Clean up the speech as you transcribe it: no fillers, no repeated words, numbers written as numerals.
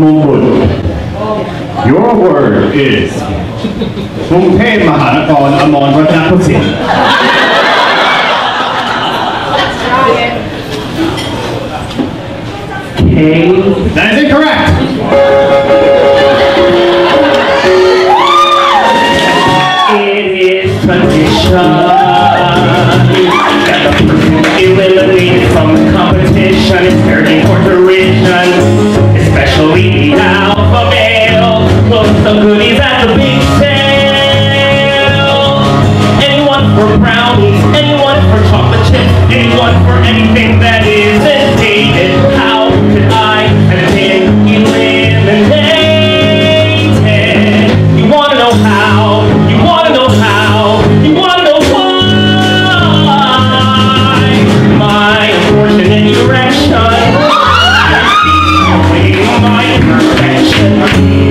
มงคล Your word is กรุงเทพมหานครอมรรัตนโกสินทร์ That is incorrect. It is tradition that the person eliminated from the competition is very for derision, especially now for male. Well, some goodies at the big sale. Anyone for brownies, anyone for chocolate chips, anyone for anything that is dated. How could I? Direction, my direction.